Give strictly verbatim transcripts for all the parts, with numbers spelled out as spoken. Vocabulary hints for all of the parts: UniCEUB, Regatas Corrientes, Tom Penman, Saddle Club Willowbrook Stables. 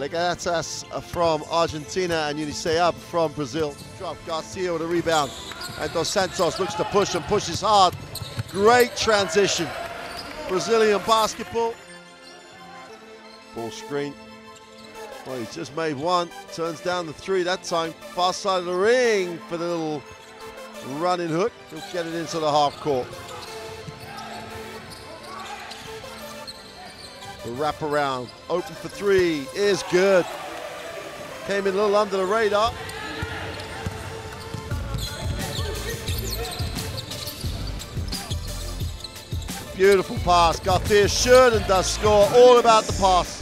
Regatas from Argentina and UniCEUB from Brazil. Drop Garcia with a rebound. And Dos Santos looks to push and pushes hard. Great transition. Brazilian basketball. Ball screen. Well, he's just made one. Turns down the three that time. Far side of the ring for the little running hook. He'll get it into the half court. The wraparound, open for three, is good. Came in a little under the radar. Beautiful pass, Garcia should and does score, all about the pass.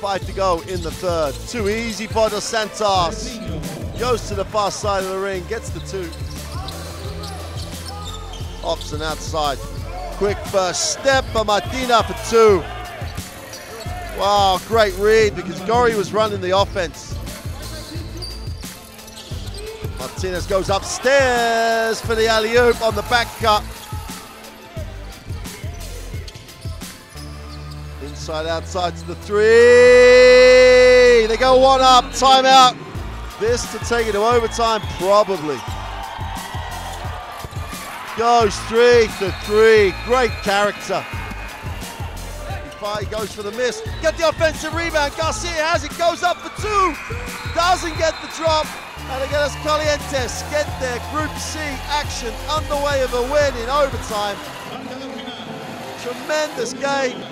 Five to go in the third, too easy for Dos Santos. Goes to the far side of the ring, gets the two. Ops and outside. Quick first step by Martina for two. Wow, great read because Gori was running the offense. Martinez goes upstairs for the alley-oop on the back cut. Inside, outside to the three. They go one up, timeout. This to take it to overtime, probably. Goes three to three, great character. He goes for the miss, get the offensive rebound, Garcia has it, goes up for two, doesn't get the drop, and again as Corrientes get their Group C action underway of a win in overtime. Tremendous game.